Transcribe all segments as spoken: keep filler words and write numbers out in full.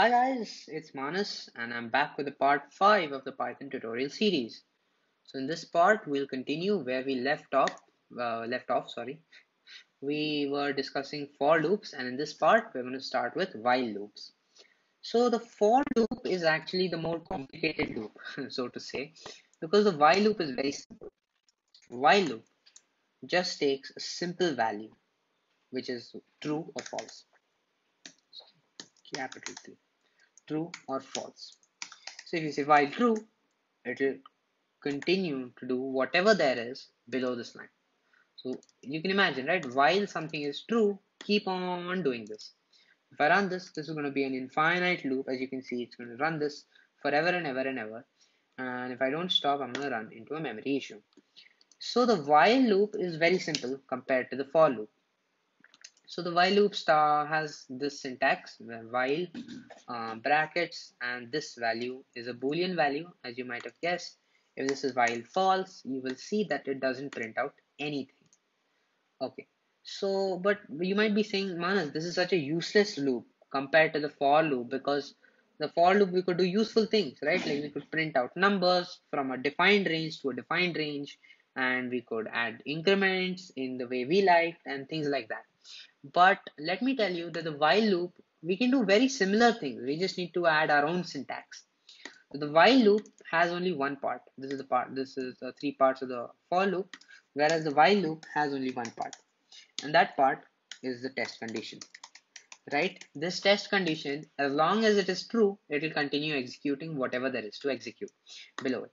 Hi guys, it's Manas and I'm back with the part five of the Python tutorial series. So in this part we'll continue where we left off, uh, left off sorry. We were discussing for loops, and in this part we're going to start with while loops. So the for loop is actually the more complicated loop, so to say, because the while loop is very simple. While loop just takes a simple value which is true or false. So, capital T. True or false. So if you say while true, it will continue to do whatever there is below this line. So you can imagine, right? While something is true, keep on doing this. If I run this, this is going to be an infinite loop. As you can see, it's going to run this forever and ever and ever. And if I don't stop, I'm going to run into a memory issue. So the while loop is very simple compared to the for loop. So the while loop star has this syntax, while uh, brackets, and this value is a Boolean value, as you might have guessed. If this is while false, you will see that it doesn't print out anything. Okay, so but you might be saying, Manas, this is such a useless loop compared to the for loop, because the for loop we could do useful things, right? Like we could print out numbers from a defined range to a defined range, and we could add increments in the way we liked and things like that. But let me tell you that the while loop, we can do very similar things. We just need to add our own syntax. So the while loop has only one part. This is the part. This is the three parts of the for loop, whereas the while loop has only one part, and that part is the test condition. Right? This test condition, as long as it is true, it will continue executing whatever there is to execute below it.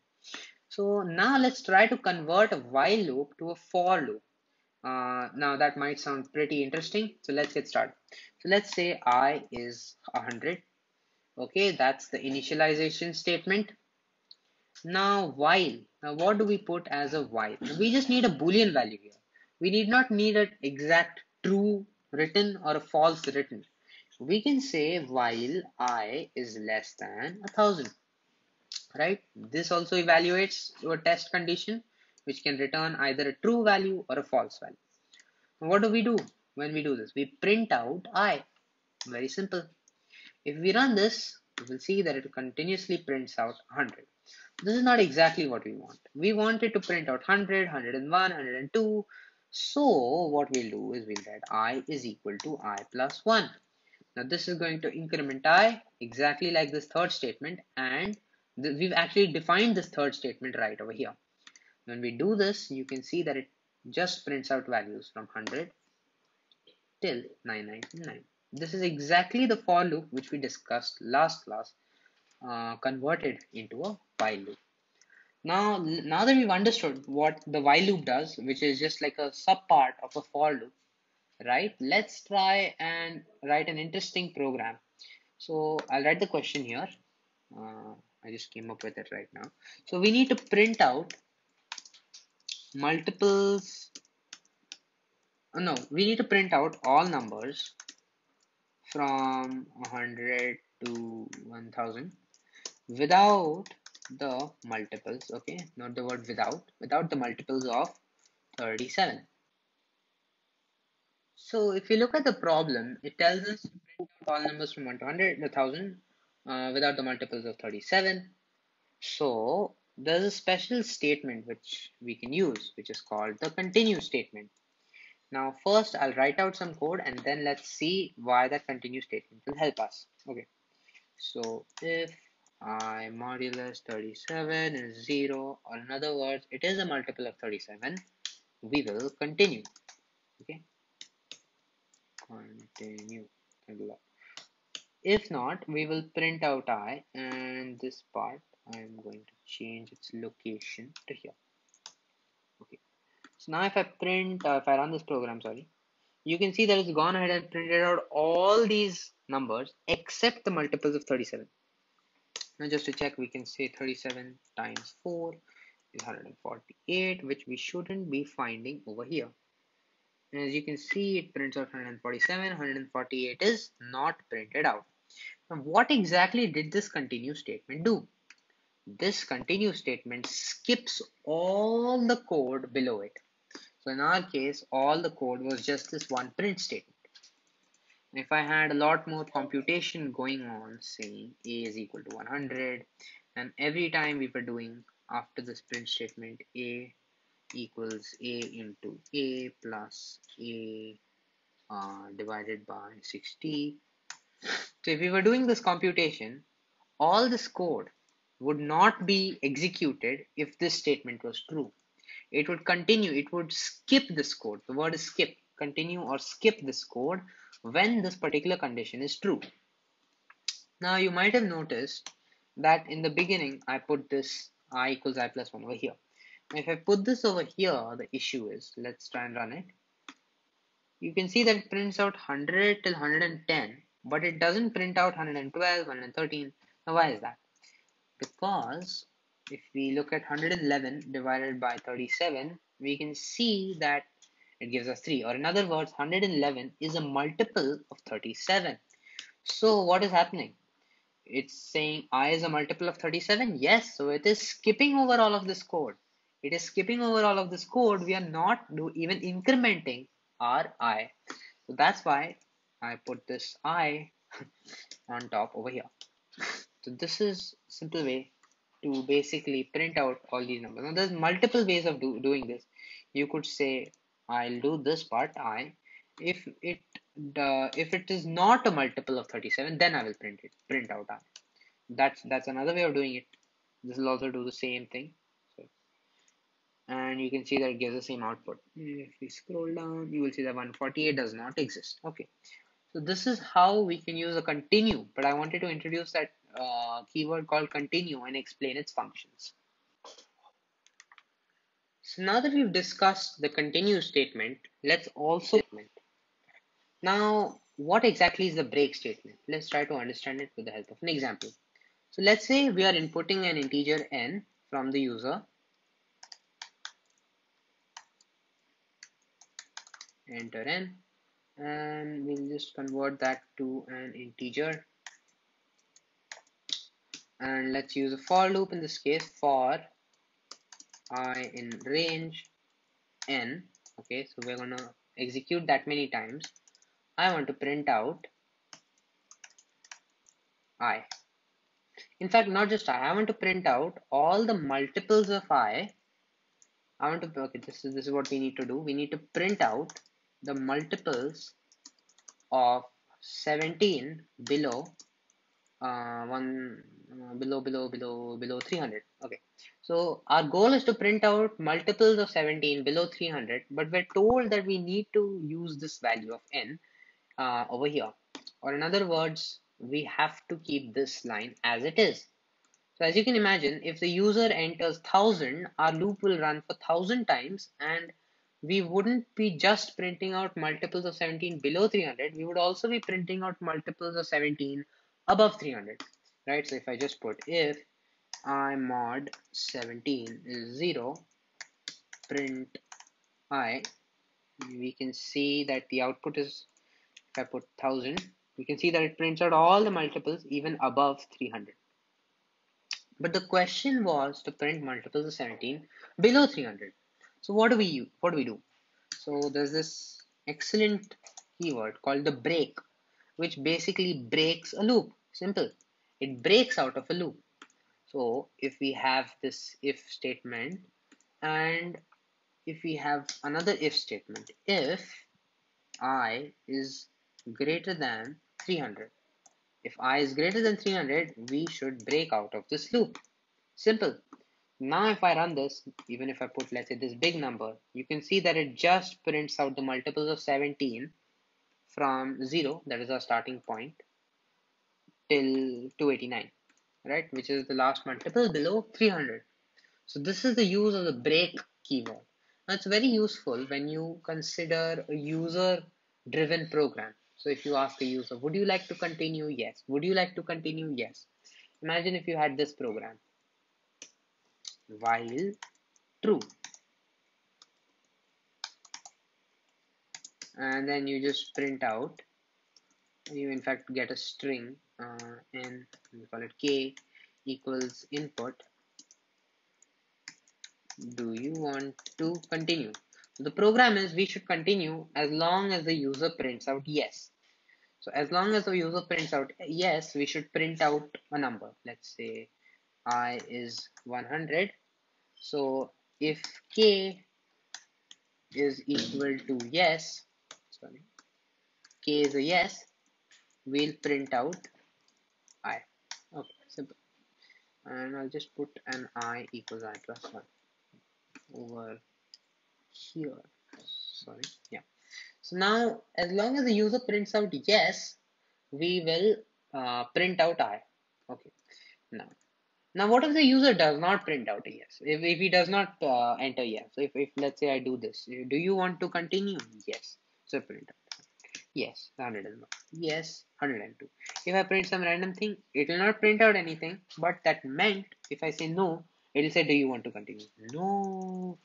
So now let's try to convert a while loop to a for loop. Uh, now that might sound pretty interesting, so let's get started. So let's say I is one hundred. Okay, that's the initialization statement. Now while, now what do we put as a while? We just need a Boolean value here. We need not need an exact true written or a false written. We can say while I is less than one thousand, right? This also evaluates your test condition, which can return either a true value or a false value. What do we do when we do this? We print out I. Very simple. If we run this, you will see that it continuously prints out one hundred. This is not exactly what we want. We want it to print out one hundred, one hundred one, one hundred two. So what we'll do is we'll write I is equal to I plus one. Now this is going to increment I exactly like this third statement, and th- we've actually defined this third statement right over here. When we do this, you can see that it just prints out values from one hundred till nine ninety-nine. This is exactly the for loop which we discussed last class, uh, converted into a while loop. Now, now that we've understood what the while loop does, which is just like a subpart of a for loop, right? Let's try and write an interesting program. So I'll write the question here. Uh, I just came up with it right now. So we need to print out multiples, no, we need to print out all numbers from one hundred to one thousand without the multiples, okay, not the word without, without the multiples of thirty-seven. So if you look at the problem, it tells us to print out all numbers from one to one hundred, one thousand uh, without the multiples of thirty-seven. So there's a special statement which we can use, which is called the continue statement. Now first I'll write out some code, and then let's see why that continue statement will help us. Okay, so if I modulus thirty-seven is zero, or in other words it is a multiple of thirty-seven, we will continue. Okay, continue. If not, we will print out I, and this part I'm going to change its location to here. Okay, so now if I print, uh, if I run this program, sorry, you can see that it's gone ahead and printed out all these numbers except the multiples of thirty-seven. Now just to check, we can say thirty-seven times four is one hundred forty-eight, which we shouldn't be finding over here. And as you can see, it prints out one hundred forty-seven, one hundred forty-eight is not printed out. Now what exactly did this continue statement do? This continue statement skips all the code below it. So in our case, all the code was just this one print statement. If I had a lot more computation going on, say a is equal to one hundred, and every time we were doing after this print statement a equals a into a plus a uh, divided by sixty. So if we were doing this computation, all this code would not be executed if this statement was true. It would continue, it would skip this code. The word is skip, continue or skip this code when this particular condition is true. Now you might have noticed that in the beginning I put this I equals I plus one over here. If I put this over here, the issue is, let's try and run it. You can see that it prints out one hundred till one hundred ten, but it doesn't print out one hundred twelve, one hundred thirteen. Now why is that? Because if we look at one hundred eleven divided by thirty-seven, we can see that it gives us three, or in other words, one hundred eleven is a multiple of thirty-seven. So what is happening? It's saying I is a multiple of thirty-seven. Yes, so it is skipping over all of this code. It is skipping over all of this code. We are not do even incrementing our I. So that's why I put this I on top over here. So this is a simple way to basically print out all these numbers. Now there's multiple ways of do, doing this. You could say I'll do this part I. If it uh, if it is not a multiple of thirty-seven, then I will print it. Print out I. That's that's another way of doing it. This will also do the same thing. So, and you can see that it gives the same output. If we scroll down, you will see that one forty-eight does not exist. Okay. So this is how we can use a continue. But I wanted to introduce that uh, keyword called continue and explain its functions. So now that we've discussed the continue statement, let's also now what exactly is the break statement? Let's try to understand it with the help of an example. So let's say we are inputting an integer n from the user, enter n, and we'll just convert that to an integer, and let's use a for loop in this case for I in range n. Okay, so we're gonna execute that many times. I want to print out I. In fact, not just I, I want to print out all the multiples of I. I want to, okay, this is this is what we need to do. We need to print out the multiples of seventeen below uh, one below below below below three hundred. Okay, so our goal is to print out multiples of seventeen below three hundred, but we're told that we need to use this value of n uh, over here, or in other words, we have to keep this line as it is. So as you can imagine, if the user enters one thousand, our loop will run for one thousand times, and we wouldn't be just printing out multiples of seventeen below three hundred, we would also be printing out multiples of seventeen above three hundred. Right, so if I just put if I mod seventeen is zero, print I, we can see that the output is, if I put one thousand, we can see that it prints out all the multiples even above three hundred. But the question was to print multiples of seventeen below three hundred. So what do we use? What do we do? So there's this excellent keyword called the break, which basically breaks a loop. Simple. It breaks out of a loop. So if we have this if statement, and if we have another if statement, if I is greater than three hundred, if I is greater than three hundred, we should break out of this loop. Simple. Now if I run this, even if I put, let's say, this big number, you can see that it just prints out the multiples of seventeen from zero, that is our starting point, till two eighty-nine, right, which is the last multiple below three hundred. So this is the use of the break keyword. Now it's very useful when you consider a user driven program. So if you ask a user, would you like to continue? Yes. Would you like to continue? Yes. Imagine if you had this program, while true, and then you just print out, you in fact get a string uh, and we call it k equals input, do you want to continue? The program is we should continue as long as the user prints out yes. So as long as the user prints out yes, we should print out a number. Let's say I is one hundred. So if K is equal to yes, sorry, K is a yes, we'll print out I. Okay, simple. And I'll just put an I equals I plus one over here. Sorry, yeah. So now, as long as the user prints out yes, we will uh, print out I. Okay. Now, now what if the user does not print out a yes? If, if he does not uh, enter yes. So if, if let's say I do this, do you want to continue? Yes. So print out. Yes, one hundred one. Yes, one hundred two. If I print some random thing, it will not print out anything. But that meant if I say no, it will say, do you want to continue? No.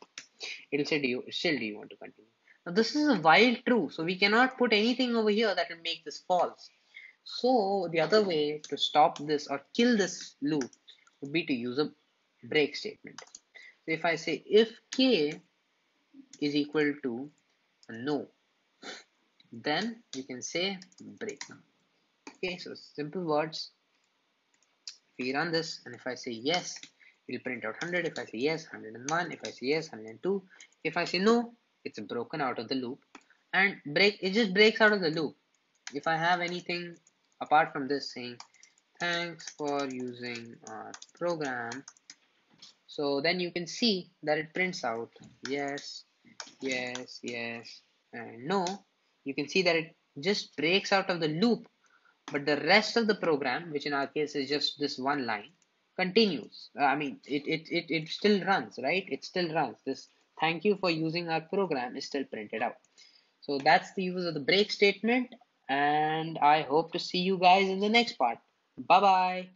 It will say, do you still do you want to continue? Now this is a while true, so we cannot put anything over here that will make this false. So the other way to stop this or kill this loop would be to use a break statement. So if I say if K is equal to no, then you can say break. Okay, so simple words. If we run this, and if I say yes, it will print out one hundred. If I say yes, one hundred one. If I say yes, one hundred two. If I say no, it's broken out of the loop, and break it just breaks out of the loop. If I have anything apart from this saying thanks for using our program, so then you can see that it prints out yes, yes, yes, and no. You can see that it just breaks out of the loop, but the rest of the program, which in our case is just this one line, continues. I mean, it it it, it still runs, right? It still runs. This thank you for using our program is still printed out. So that's the use of the break statement, and I hope to see you guys in the next part. Bye-bye.